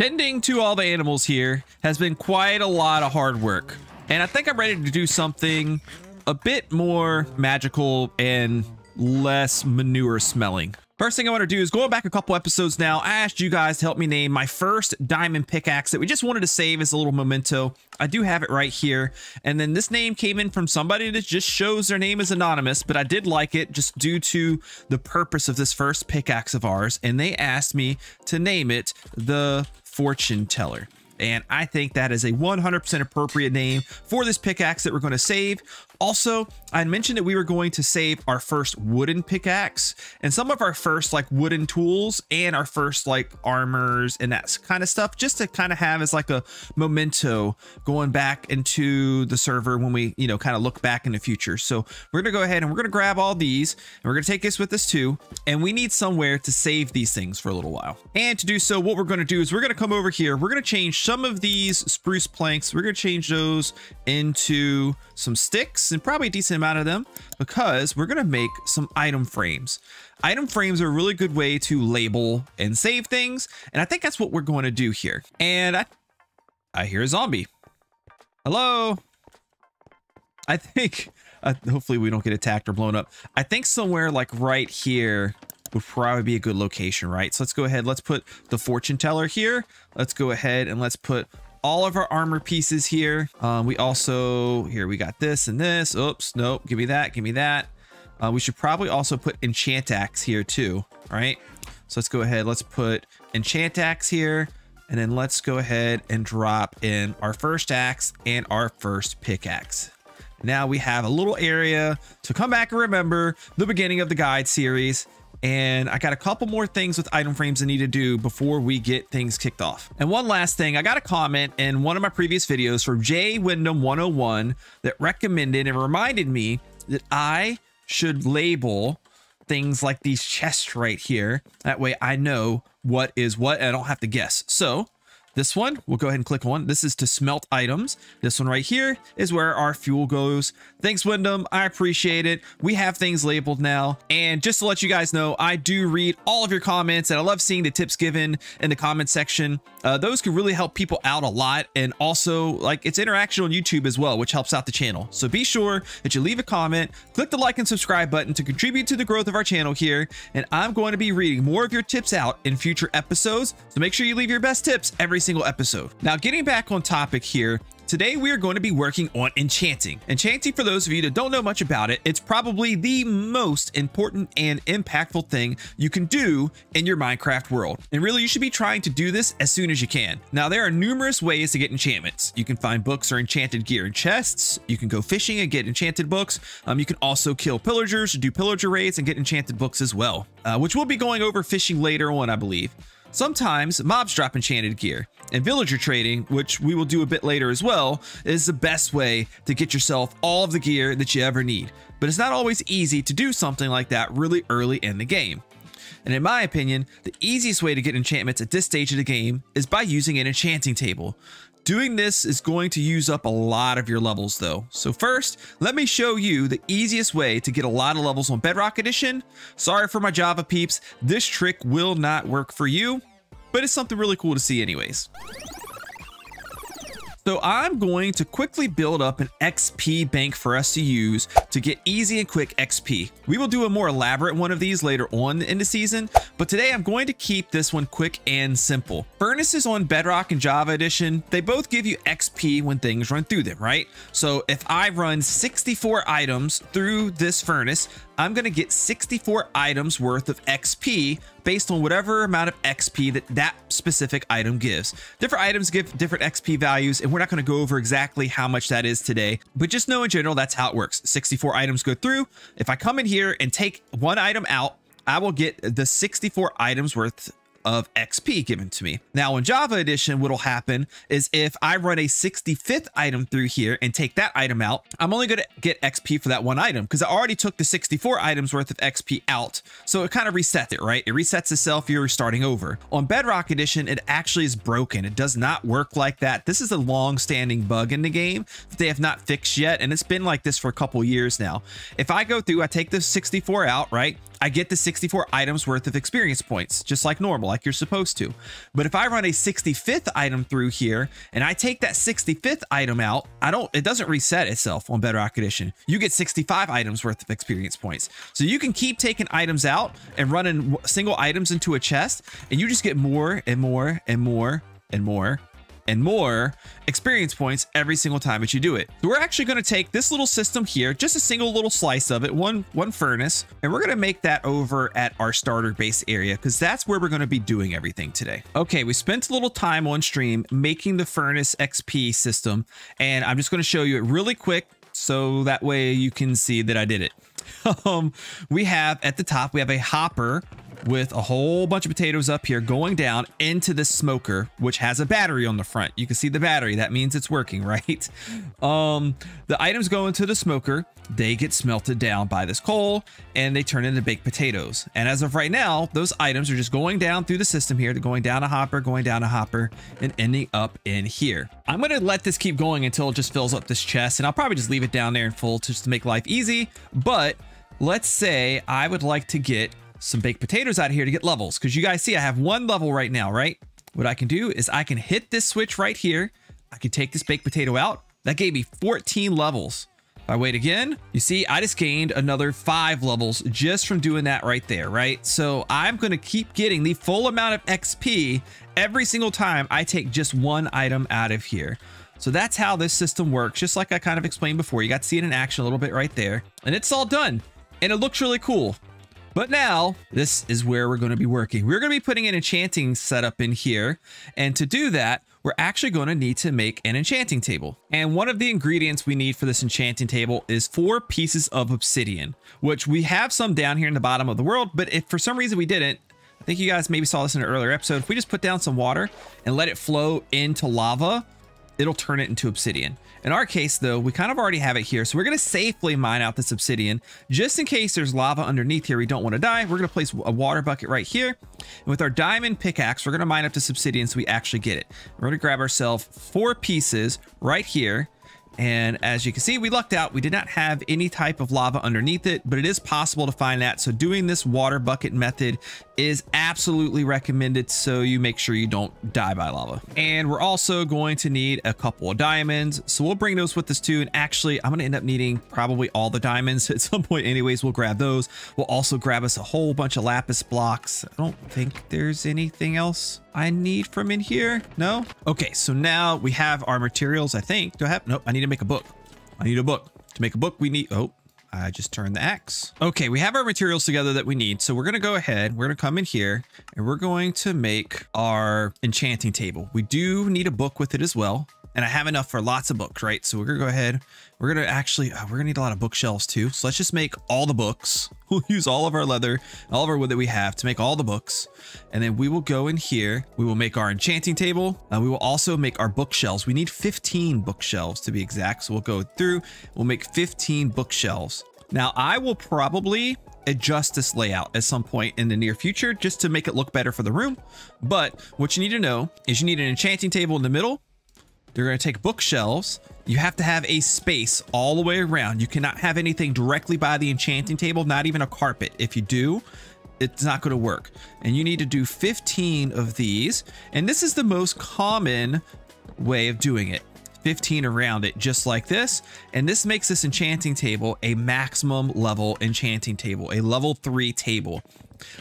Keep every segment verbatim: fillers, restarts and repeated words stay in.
Tending to all the animals here has been quite a lot of hard work, and I think I'm ready to do something a bit more magical and less manure smelling. First thing I want to do is going back a couple episodes now, I asked you guys to help me name my first diamond pickaxe that we just wanted to save as a little memento. I do have it right here. And then this name came in from somebody that just shows their name is anonymous, but I did like it just due to the purpose of this first pickaxe of ours. And they asked me to name it the Fortune Teller. And I think that is a one hundred percent appropriate name for this pickaxe that we're going to save. Also, I mentioned that we were going to save our first wooden pickaxe and some of our first like wooden tools and our first like armors and that kind of stuff, just to kind of have as like a memento going back into the server when we, you know, kind of look back in the future. So we're going to go ahead and we're going to grab all these and we're going to take this with us too. And we need somewhere to save these things for a little while. And to do so, what we're going to do is we're going to come over here. We're going to change some of these spruce planks. We're going to change those into some sticks, and probably a decent amount of them, because we're going to make some item frames. Item frames are a really good way to label and save things. And I think that's what we're going to do here. And I, I hear a zombie. Hello. I think, uh, hopefully we don't get attacked or blown up. I think somewhere like right here would probably be a good location, right? So let's go ahead. Let's put the fortune teller here. Let's go ahead and let's put all of our armor pieces here. Um, we also, here we got this and this. Oops, nope, give me that, give me that. Uh, we should probably also put enchant axe here too, right? So let's go ahead, let's put enchant axe here, and then let's go ahead and drop in our first axe and our first pickaxe. Now we have a little area to come back and remember the beginning of the guide series. And I got a couple more things with item frames I need to do before we get things kicked off. And one last thing, I got a comment in one of my previous videos from J Wyndham one oh one that recommended and reminded me that I should label things like these chests right here. That way I know what is what and I don't have to guess. So this one, we'll go ahead and click on. This is to smelt items. This one right here is where our fuel goes. Thanks, Wyndham. I appreciate it. We have things labeled now. And just to let you guys know, I do read all of your comments, and I love seeing the tips given in the comment section. Uh, those can really help people out a lot. And also, like, it's interaction on YouTube as well, which helps out the channel. So be sure that you leave a comment, click the like and subscribe button to contribute to the growth of our channel here. And I'm going to be reading more of your tips out in future episodes. So make sure you leave your best tips every single episode. Now, getting back on topic here, today we are going to be working on enchanting. Enchanting, for those of you that don't know much about it, it's probably the most important and impactful thing you can do in your Minecraft world. And really, you should be trying to do this as soon as you can. Now, there are numerous ways to get enchantments. You can find books or enchanted gear in chests. You can go fishing and get enchanted books. Um, you can also kill pillagers, do pillager raids, and get enchanted books as well, uh, which we'll be going over fishing later on, I believe. Sometimes mobs drop enchanted gear, and villager trading, which we will do a bit later as well, is the best way to get yourself all of the gear that you ever need. But it's not always easy to do something like that really early in the game. And in my opinion, the easiest way to get enchantments at this stage of the game is by using an enchanting table. Doing this is going to use up a lot of your levels though. So first, let me show you the easiest way to get a lot of levels on Bedrock Edition. Sorry for my Java peeps, this trick will not work for you, but it's something really cool to see anyways. So I'm going to quickly build up an X P bank for us to use to get easy and quick X P. We will do a more elaborate one of these later on in the season, but today I'm going to keep this one quick and simple. Furnaces on Bedrock and Java Edition, they both give you X P when things run through them, right? So if I run sixty-four items through this furnace, I'm going to get sixty-four items worth of X P based on whatever amount of X P that that specific item gives. Different items give different X P values, and we're not going to go over exactly how much that is today, but just know in general, that's how it works. sixty-four items go through. If I come in here and take one item out, I will get the sixty-four items worth of X P given to me. Now in Java Edition, what'll happen is if I run a sixty-fifth item through here and take that item out, I'm only going to get X P for that one item because I already took the sixty-four items worth of X P out. So it kind of resets it, right? It resets itself. You're starting over. On Bedrock Edition, it actually is broken. It does not work like that. This is a long-standing bug in the game that they have not fixed yet, and it's been like this for a couple years now. If I go through, I take the sixty-four out, right? I get the sixty-four items worth of experience points, just like normal, like you're supposed to. But if I run a sixty-fifth item through here and I take that sixty-fifth item out, I don't, it doesn't reset itself on Bedrock Edition. You get sixty-five items worth of experience points. So you can keep taking items out and running single items into a chest, and you just get more and more and more and more and more experience points every single time that you do it. So we're actually going to take this little system here, just a single little slice of it, one one furnace, and we're going to make that over at our starter base area, because that's where we're going to be doing everything today. Okay, we spent a little time on stream making the furnace X P system, and I'm just going to show you it really quick so that way you can see that I did it. um, we have at the top, we have a hopper with a whole bunch of potatoes up here going down into the smoker, which has a battery on the front. You can see the battery. That means it's working, right? Um, the items go into the smoker. They get smelted down by this coal and they turn into baked potatoes. And as of right now, those items are just going down through the system here. They're going down a hopper, going down a hopper, and ending up in here. I'm going to let this keep going until it just fills up this chest. And I'll probably just leave it down there in full just to make life easy. But let's say I would like to get some baked potatoes out of here to get levels, because you guys see I have one level right now, right? What I can do is I can hit this switch right here. I can take this baked potato out. That gave me fourteen levels. If I wait again, you see I just gained another five levels just from doing that right there, right? So I'm going to keep getting the full amount of X P every single time I take just one item out of here. So that's how this system works, just like I kind of explained before. You got to see it in action a little bit right there, and it's all done and it looks really cool. But now this is where we're going to be working. We're going to be putting an enchanting setup in here. And to do that, we're actually going to need to make an enchanting table. And one of the ingredients we need for this enchanting table is four pieces of obsidian, which we have some down here in the bottom of the world. But if for some reason we didn't, I think you guys maybe saw this in an earlier episode. If we just put down some water and let it flow into lava, it'll turn it into obsidian. In our case though, we kind of already have it here. So we're going to safely mine out this obsidian just in case there's lava underneath here. We don't want to die. We're going to place a water bucket right here. And with our diamond pickaxe, we're going to mine up this obsidian so we actually get it. We're going to grab ourselves four pieces right here. And as you can see, we lucked out. We did not have any type of lava underneath it, but it is possible to find that. So doing this water bucket method is absolutely recommended, so you make sure you don't die by lava. And we're also going to need a couple of diamonds. So we'll bring those with us too. And actually, I'm going to end up needing probably all the diamonds at some point anyways. We'll grab those. We'll also grab us a whole bunch of lapis blocks. I don't think there's anything else I need from in here. No? Okay, so now we have our materials, I think. Do I have? Nope, I need to make a book. I need a book. To make a book, we need... Oh, I just turned the axe. Okay, we have our materials together that we need. So we're going to go ahead. We're going to come in here and we're going to make our enchanting table. We do need a book with it as well. And I have enough for lots of books, right? So we're going to go ahead. We're going to actually, oh, we're going to need a lot of bookshelves too. So let's just make all the books. We'll use all of our leather, all of our wood that we have to make all the books. And then we will go in here. We will make our enchanting table. Uh, we will also make our bookshelves. We need fifteen bookshelves to be exact. So we'll go through, we'll make fifteen bookshelves. Now I will probably adjust this layout at some point in the near future just to make it look better for the room. But what you need to know is you need an enchanting table in the middle. They're going to take bookshelves. You have to have a space all the way around. You cannot have anything directly by the enchanting table, not even a carpet. If you do, it's not going to work. And you need to do fifteen of these. And this is the most common way of doing it. fifteen around it, just like this. And this makes this enchanting table a maximum level enchanting table, a level three table.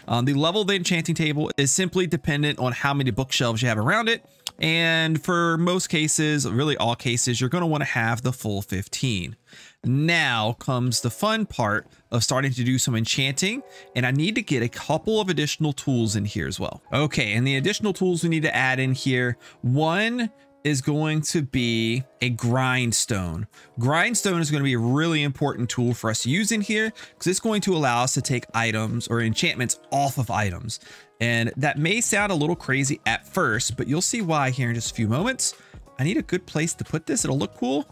Um, the level of the enchanting table is simply dependent on how many bookshelves you have around it. And for most cases, really all cases, you're going to want to have the full fifteen. Now comes the fun part of starting to do some enchanting, and I need to get a couple of additional tools in here as well. Okay, and the additional tools we need to add in here, one is going to be a grindstone. Grindstone is going to be a really important tool for us to use in here because it's going to allow us to take items or enchantments off of items. And that may sound a little crazy at first, but you'll see why here in just a few moments. I need a good place to put this. It'll look cool.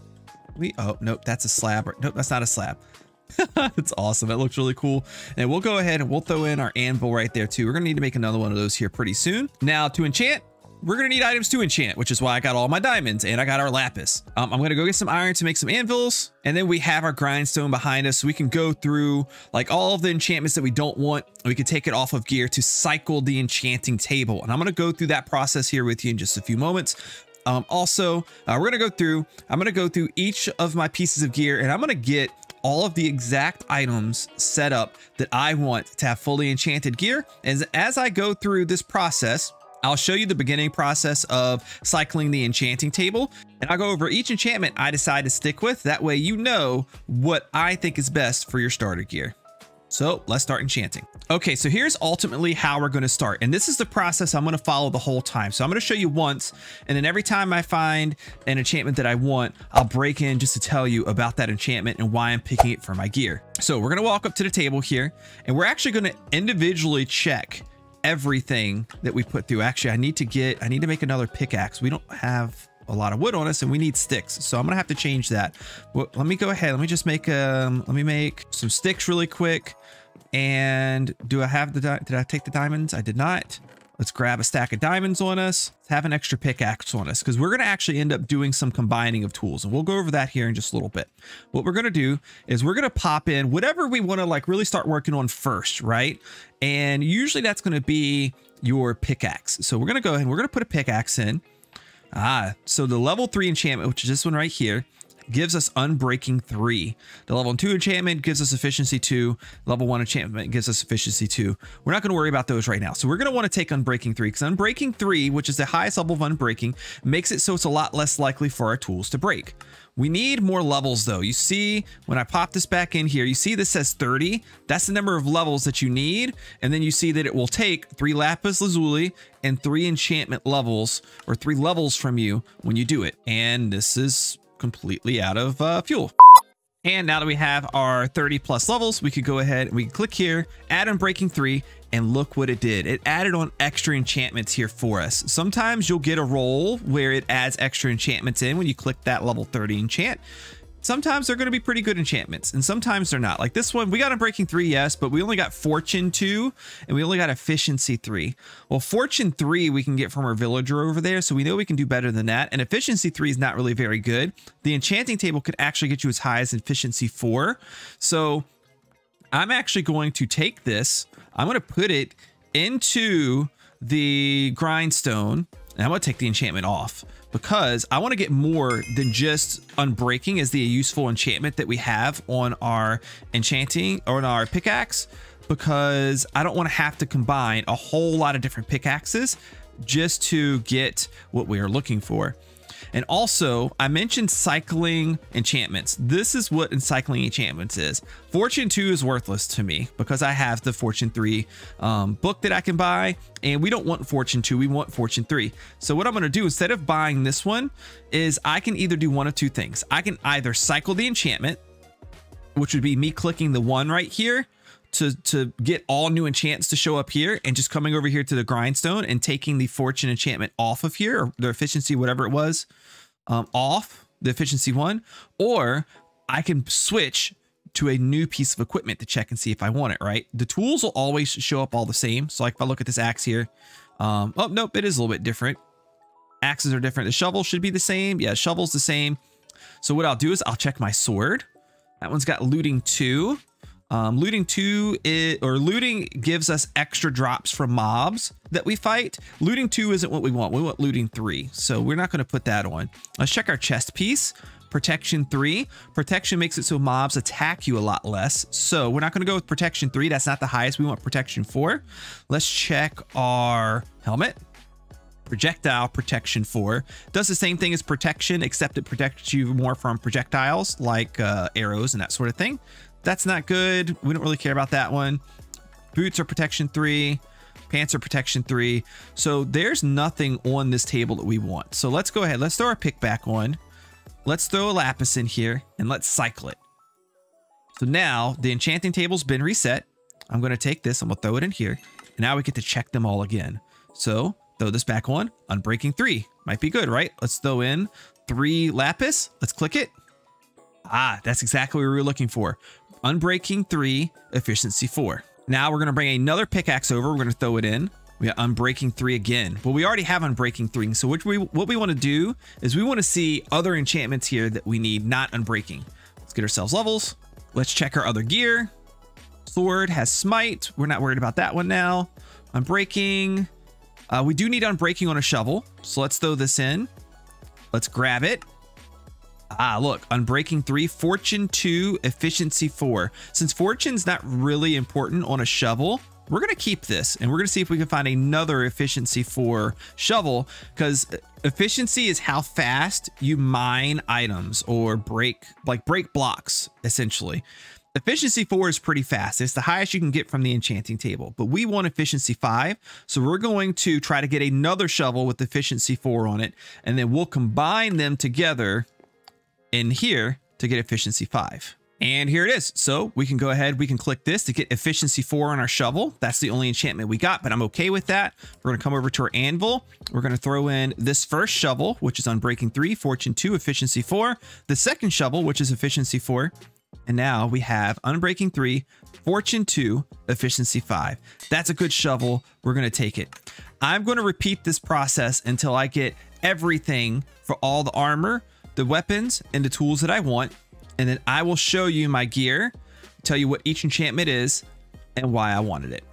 We, oh, nope, that's a slab. Nope, that's not a slab. It's awesome. That looks really cool. And we'll go ahead and we'll throw in our anvil right there too. We're going to need to make another one of those here pretty soon. Now to enchant, we're gonna need items to enchant, which is why I got all my diamonds and I got our lapis. Um, I'm gonna go get some iron to make some anvils, and then we have our grindstone behind us, so we can go through like all of the enchantments that we don't want. We can take it off of gear to cycle the enchanting table, and I'm gonna go through that process here with you in just a few moments. Um, also, uh, we're gonna go through, I'm gonna go through each of my pieces of gear, and I'm gonna get all of the exact items set up that I want to have fully enchanted gear. And as I go through this process, I'll show you the beginning process of cycling the enchanting table, and I'll go over each enchantment I decide to stick with. That way you know what I think is best for your starter gear. So let's start enchanting. Okay, so here's ultimately how we're gonna start. And this is the process I'm gonna follow the whole time. So I'm gonna show you once, and then every time I find an enchantment that I want, I'll break in just to tell you about that enchantment and why I'm picking it for my gear. So we're gonna walk up to the table here, and we're actually gonna individually check everything that we put through. Actually, I need to get, I need to make another pickaxe. We don't have a lot of wood on us and we need sticks. So I'm gonna have to change that. Well, let me go ahead. Let me just make, um, let me make some sticks really quick. And do I have the, di did I take the diamonds? I did not. Let's grab a stack of diamonds on us. Let's have an extra pickaxe on us, because we're gonna actually end up doing some combining of tools. And we'll go over that here in just a little bit. What we're gonna do is we're gonna pop in whatever we wanna like really start working on first, right? And usually that's gonna be your pickaxe. So we're gonna go ahead and we're gonna put a pickaxe in. Ah, so the level three enchantment, which is this one right here, gives us unbreaking three. The level two enchantment gives us efficiency two. Level one enchantment gives us efficiency two. We're not going to worry about those right now. So we're going to want to take unbreaking three, because unbreaking three, which is the highest level of unbreaking, makes it so it's a lot less likely for our tools to break. We need more levels though. You see, when I pop this back in here, you see this says thirty. That's the number of levels that you need. And then you see that it will take three lapis lazuli and three enchantment levels, or three levels from you when you do it. And this is completely out of uh, fuel. And now that we have our thirty plus levels, we could go ahead and we can click here, add unbreaking three, and look what it did. It added on extra enchantments here for us. Sometimes you'll get a roll where it adds extra enchantments in when you click that level thirty enchant. Sometimes they're going to be pretty good enchantments, and sometimes they're not. Like this one, we got unbreaking three, yes, but we only got fortune two, and we only got efficiency three. Well, fortune three we can get from our villager over there, so we know we can do better than that. And efficiency three is not really very good. The enchanting table could actually get you as high as efficiency four. So I'm actually going to take this. I'm going to put it into the grindstone, and I'm going to take the enchantment off, because I want to get more than just unbreaking as the useful enchantment that we have on our enchanting or on our pickaxe, because I don't want to have to combine a whole lot of different pickaxes just to get what we are looking for. And also, I mentioned cycling enchantments. This is what cycling enchantments is. Fortune two is worthless to me because I have the Fortune three um, book that I can buy, and we don't want Fortune two, we want Fortune three. So what I'm gonna do instead of buying this one is I can either do one of two things. I can either cycle the enchantment, which would be me clicking the one right here to, to get all new enchants to show up here, and just coming over here to the grindstone and taking the fortune enchantment off of here, or the efficiency, whatever it was, um, off the efficiency one, or I can switch to a new piece of equipment to check and see if I want it, right? The tools will always show up all the same. So like if I look at this axe here, um, oh, nope, it is a little bit different. Axes are different. The shovel should be the same. Yeah, shovel's the same. So what I'll do is I'll check my sword. That one's got looting two. Um, looting two is, or looting gives us extra drops from mobs that we fight. Looting two isn't what we want. We want looting three. So we're not going to put that on. Let's check our chest piece. Protection three. Protection makes it so mobs attack you a lot less. So we're not going to go with protection three. That's not the highest. We want protection four. Let's check our helmet. Projectile protection four does the same thing as protection, except it protects you more from projectiles like uh, arrows and that sort of thing. That's not good. We don't really care about that one. Boots are protection three. Pants are protection three. So there's nothing on this table that we want. So let's go ahead. Let's throw our pick back on. Let's throw a lapis in here and let's cycle it. So now the enchanting table's been reset. I'm going to take this. I'm going to throw it in here. And now we get to check them all again. So throw this back on. Unbreaking three. Might be good, right? Let's throw in three lapis. Let's click it. Ah, that's exactly what we were looking for. Unbreaking three, efficiency four. Now we're going to bring another pickaxe over. We're going to throw it in. We got Unbreaking three again. Well, we already have Unbreaking three, so which we, what we want to do is we want to see other enchantments here that we need, not Unbreaking. Let's get ourselves levels. Let's check our other gear. Sword has Smite. We're not worried about that one now. Unbreaking. Uh, we do need Unbreaking on a shovel, so let's throw this in. Let's grab it. Ah, look, Unbreaking three, Fortune two, Efficiency four. Since Fortune's not really important on a shovel, we're going to keep this, and we're going to see if we can find another Efficiency four shovel, because efficiency is how fast you mine items or break, like break blocks, essentially. Efficiency four is pretty fast. It's the highest you can get from the enchanting table, but we want efficiency five. So we're going to try to get another shovel with efficiency four on it, and then we'll combine them together in here to get efficiency five. And here it is. So we can go ahead, we can click this to get efficiency four on our shovel. That's the only enchantment we got, but I'm okay with that. We're going to come over to our anvil. We're going to throw in this first shovel, which is Unbreaking three, Fortune two, Efficiency four, the second shovel, which is Efficiency four. And now we have Unbreaking three, Fortune two, Efficiency five. That's a good shovel. We're going to take it. I'm going to repeat this process until I get everything for all the armor, the weapons, and the tools that I want. And then I will show you my gear, tell you what each enchantment is and why I wanted it.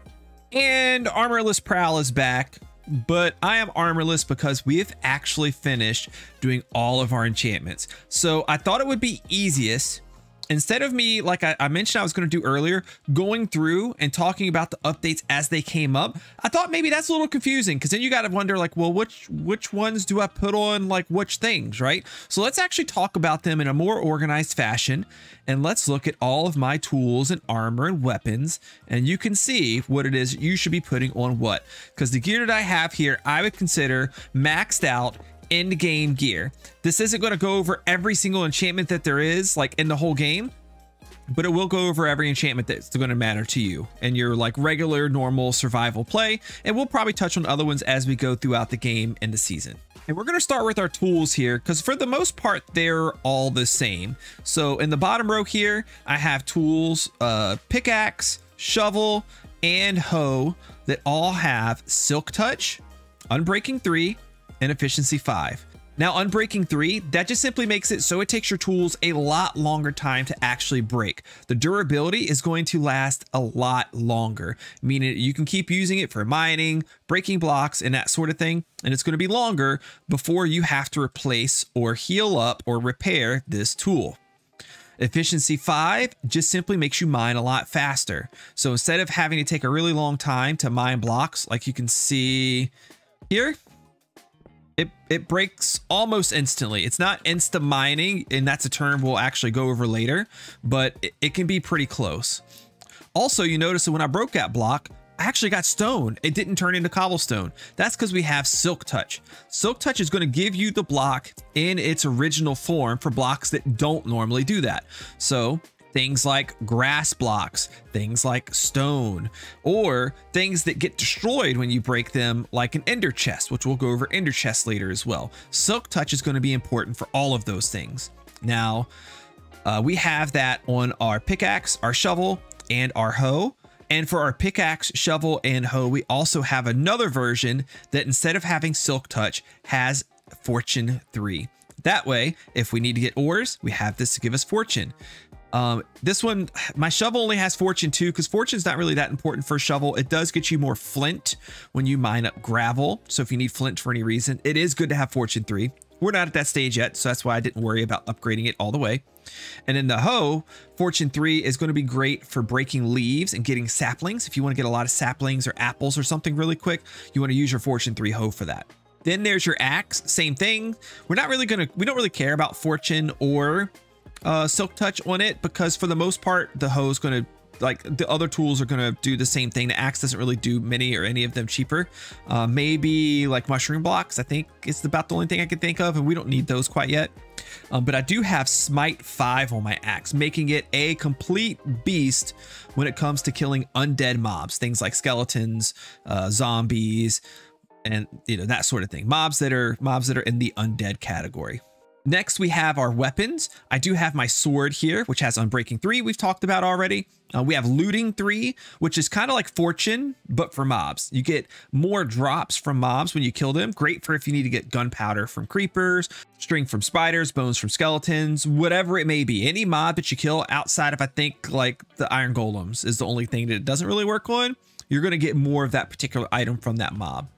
And Armorless Prowl is back, but I am armorless because we have actually finished doing all of our enchantments. So I thought it would be easiest, instead of me, like I, I mentioned I was going to do earlier, going through and talking about the updates as they came up. I thought maybe that's a little confusing, because then you got to wonder like, well, which which ones do I put on like which things, right? So let's actually talk about them in a more organized fashion, and let's look at all of my tools and armor and weapons, and you can see what it is you should be putting on what, because the gear that I have here, I would consider maxed out end game gear. This isn't going to go over every single enchantment that there is like in the whole game, but it will go over every enchantment that's going to matter to you and your like regular normal survival play, and we'll probably touch on other ones as we go throughout the game and the season. And we're going to start with our tools here, because for the most part they're all the same. So in the bottom row here I have tools, uh pickaxe, shovel, and hoe that all have Silk Touch, Unbreaking three, and Efficiency five. Now Unbreaking three, that just simply makes it so it takes your tools a lot longer time to actually break. The durability is going to last a lot longer, meaning you can keep using it for mining, breaking blocks, and that sort of thing, and it's going to be longer before you have to replace or heal up or repair this tool. Efficiency five just simply makes you mine a lot faster. So instead of having to take a really long time to mine blocks, like you can see here, It, it breaks almost instantly. It's not insta mining, and that's a term we'll actually go over later, but it, it can be pretty close. Also, you notice that when I broke that block, I actually got stone. It didn't turn into cobblestone. That's because we have Silk Touch. Silk Touch is going to give you the block in its original form for blocks that don't normally do that. So things like grass blocks, things like stone, or things that get destroyed when you break them, like an ender chest, which we'll go over ender chest later as well. Silk Touch is going to be important for all of those things. Now, uh, we have that on our pickaxe, our shovel, and our hoe. And for our pickaxe, shovel, and hoe, we also have another version that instead of having Silk Touch has Fortune three. That way, if we need to get ores, we have this to give us fortune. Um, this one, my shovel only has Fortune two because Fortune's not really that important for a shovel. It does get you more flint when you mine up gravel. So if you need flint for any reason, it is good to have Fortune three. We're not at that stage yet, so that's why I didn't worry about upgrading it all the way. And then the hoe, Fortune three is going to be great for breaking leaves and getting saplings. If you want to get a lot of saplings or apples or something really quick, you want to use your Fortune three hoe for that. Then there's your axe, same thing. We're not really going to, we don't really care about Fortune or Uh, Silk Touch on it, because for the most part the hoe is going to, like the other tools are going to do the same thing. The axe doesn't really do many or any of them cheaper. Uh, maybe like mushroom blocks, I think it's about the only thing I can think of, and we don't need those quite yet. Um, but I do have Smite five on my axe, making it a complete beast when it comes to killing undead mobs, things like skeletons, uh, zombies, and you know, that sort of thing. Mobs that are mobs that are in the undead category. Next, we have our weapons. I do have my sword here, which has Unbreaking three, we've talked about already. Uh, we have Looting three, which is kind of like Fortune, but for mobs. You get more drops from mobs when you kill them. Great for if you need to get gunpowder from creepers, string from spiders, bones from skeletons, whatever it may be. Any mob that you kill outside of, I think, like the Iron Golems is the only thing that it doesn't really work on. You're going to get more of that particular item from that mob.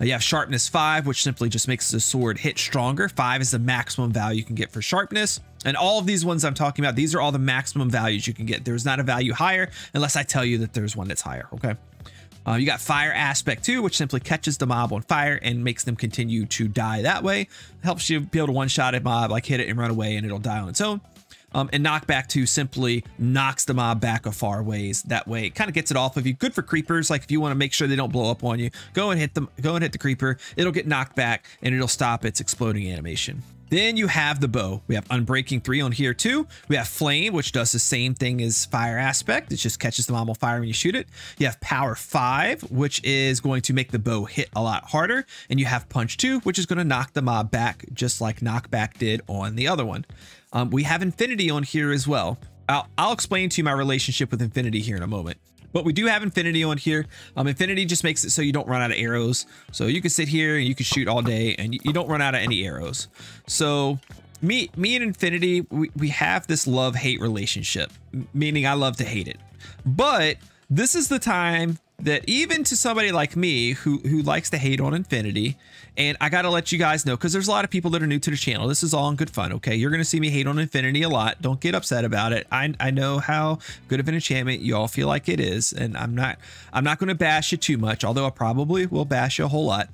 Uh, you have sharpness five, which simply just makes the sword hit stronger. Five is the maximum value you can get for sharpness. And all of these ones I'm talking about, these are all the maximum values you can get. There's not a value higher unless I tell you that there's one that's higher. Okay. Uh, you got fire aspect two, which simply catches the mob on fire and makes them continue to die that way. Helps you be able to one shot a mob, like hit it and run away and it'll die on its own. Um, and knockback two simply knocks the mob back a far ways. That way it kind of gets it off of you. Good for creepers. Like if you want to make sure they don't blow up on you, go and hit them, go and hit the creeper. It'll get knocked back and it'll stop its exploding animation. Then you have the bow. We have Unbreaking three on here too. We have Flame, which does the same thing as Fire Aspect. It just catches the mob on fire when you shoot it. You have Power five, which is going to make the bow hit a lot harder. And you have Punch two, which is going to knock the mob back, just like Knockback did on the other one. Um, we have Infinity on here as well. I'll, I'll explain to you my relationship with Infinity here in a moment. But we do have Infinity on here. Um, Infinity just makes it so you don't run out of arrows. So you can sit here and you can shoot all day and you, you don't run out of any arrows. So me, me and Infinity, we, we have this love-hate relationship, meaning I love to hate it. But this is the time that even to somebody like me who, who likes to hate on Infinity, and I got to let you guys know, because there's a lot of people that are new to the channel. This is all in good fun, okay? You're going to see me hate on Infinity a lot. Don't get upset about it. I, I know how good of an enchantment you all feel like it is, and I'm not I'm not going to bash you too much, although I probably will bash you a whole lot.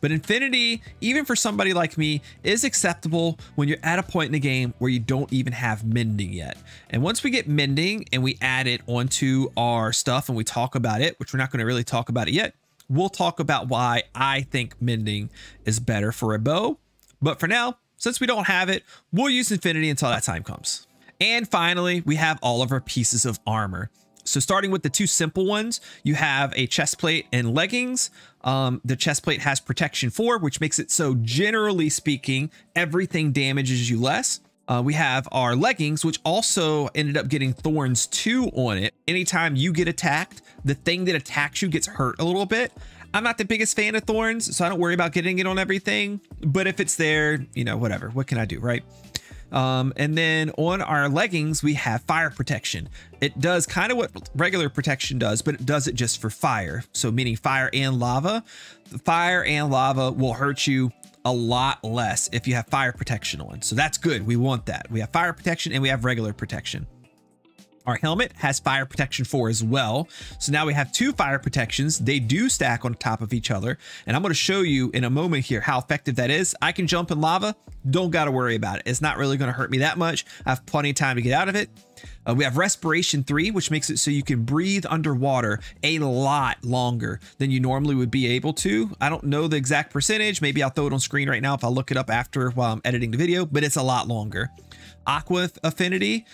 But Infinity, even for somebody like me, is acceptable when you're at a point in the game where you don't even have mending yet. And once we get mending and we add it onto our stuff and we talk about it, which we're not going to really talk about it yet, we'll talk about why I think mending is better for a bow. But for now, since we don't have it, we'll use Infinity until that time comes. And finally, we have all of our pieces of armor. So starting with the two simple ones, you have a chest plate and leggings. Um, the chest plate has protection four, which makes it so generally speaking, everything damages you less. Uh, we have our leggings, which also ended up getting Thorns two on it. Anytime you get attacked, the thing that attacks you gets hurt a little bit. I'm not the biggest fan of Thorns, so I don't worry about getting it on everything. But if it's there, you know, whatever. What can I do, right? Um, and then on our leggings, we have fire protection. It does kind of what regular protection does, but it does it just for fire. So meaning fire and lava. Fire and lava will hurt you a lot less if you have fire protection on. So that's good. We want that. We have fire protection and we have regular protection. Our helmet has fire protection four as well. So now we have two fire protections. They do stack on top of each other. And I'm going to show you in a moment here how effective that is. I can jump in lava. Don't got to worry about it. It's not really going to hurt me that much. I have plenty of time to get out of it. Uh, we have respiration three, which makes it so you can breathe underwater a lot longer than you normally would be able to. I don't know the exact percentage. Maybe I'll throw it on screen right now if I look it up after while I'm editing the video, but it's a lot longer. Aqua affinity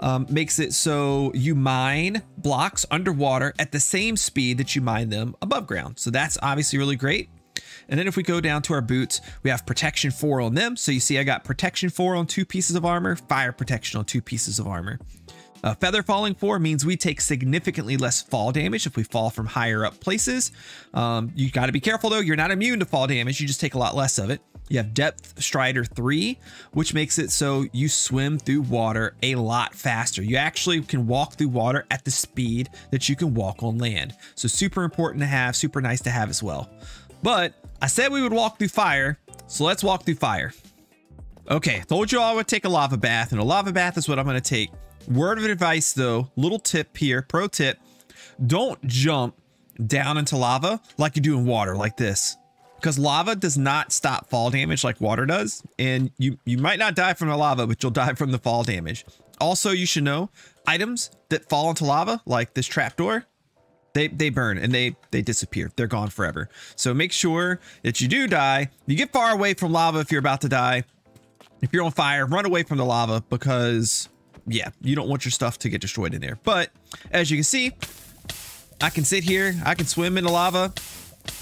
um, makes it so you mine blocks underwater at the same speed that you mine them above ground. So that's obviously really great. And then if we go down to our boots, we have protection four on them. So you see, I got protection four on two pieces of armor, fire protection on two pieces of armor. Uh, feather falling four means we take significantly less fall damage if we fall from higher up places. Um, you got to be careful though. You're not immune to fall damage. You just take a lot less of it. You have depth strider three, which makes it so you swim through water a lot faster. You actually can walk through water at the speed that you can walk on land. So super important to have, super nice to have as well. But I said we would walk through fire, so let's walk through fire. Okay, told you all I would take a lava bath, and a lava bath is what I'm going to take. Word of advice though, little tip here, pro tip, don't jump down into lava like you do in water like this, because lava does not stop fall damage like water does, and you, you might not die from the lava, but you'll die from the fall damage. Also, you should know, items that fall into lava, like this trapdoor, They, they burn and they they disappear. They're gone forever. So make sure that you do die. You get far away from lava if you're about to die. If you're on fire, run away from the lava because, yeah, you don't want your stuff to get destroyed in there. But as you can see, I can sit here. I can swim in the lava.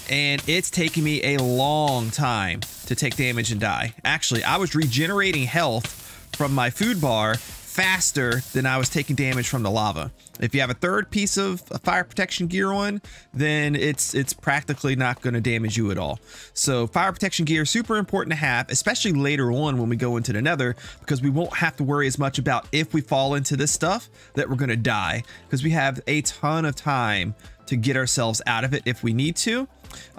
and it's taking me a long time to take damage and die. Actually, I was regenerating health from my food bar faster than I was taking damage from the lava. If you have a third piece of fire protection gear on, then it's it's practically not going to damage you at all. So fire protection gear, super important to have, especially later on when we go into the nether, because we won't have to worry as much about if we fall into this stuff that we're going to die, because we have a ton of time to get ourselves out of it if we need to.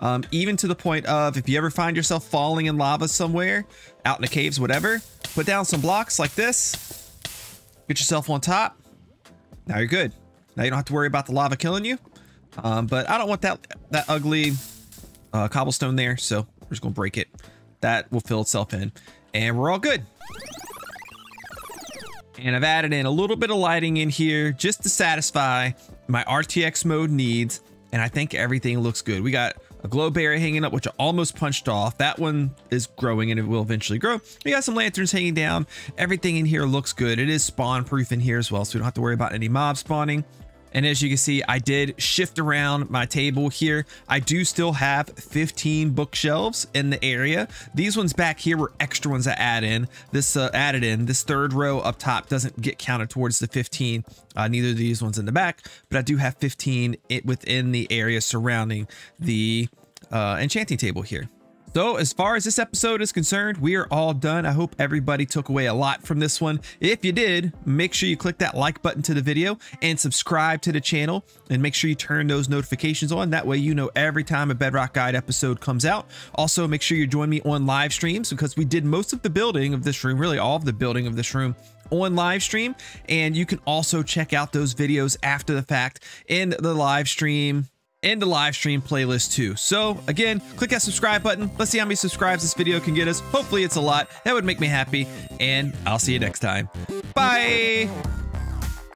Um, even to the point of, if you ever find yourself falling in lava somewhere, out in the caves, whatever, put down some blocks like this. Get yourself on top. Now you're good. Now you don't have to worry about the lava killing you. Um, but I don't want that that ugly uh, cobblestone there, so we're just gonna break it. That will fill itself in, and we're all good. And I've added in a little bit of lighting in here just to satisfy my R T X mode needs, and I think everything looks good. We got a glow berry hanging up, which I almost punched off. That one is growing and it will eventually grow. We got some lanterns hanging down. Everything in here looks good. It is spawn proof in here as well, so we don't have to worry about any mob spawning. And as you can see, I did shift around my table here. I do still have fifteen bookshelves in the area. These ones back here were extra ones I add in. This uh, added in. This third row up top doesn't get counted towards the fifteen. Uh, neither of these ones in the back, but I do have fifteen it within the area surrounding the uh, enchanting table here. So as far as this episode is concerned, we are all done. I hope everybody took away a lot from this one. If you did, make sure you click that like button to the video and subscribe to the channel, and make sure you turn those notifications on. That way you know every time a Bedrock Guide episode comes out. Also, make sure you join me on live streams, because we did most of the building of this room, really all of the building of this room, on live stream. And you can also check out those videos after the fact in the live stream and the live stream playlist too. So again, click that subscribe button. Let's see how many subscribes this video can get us. Hopefully it's a lot. That would make me happy, and I'll see you next time. Bye.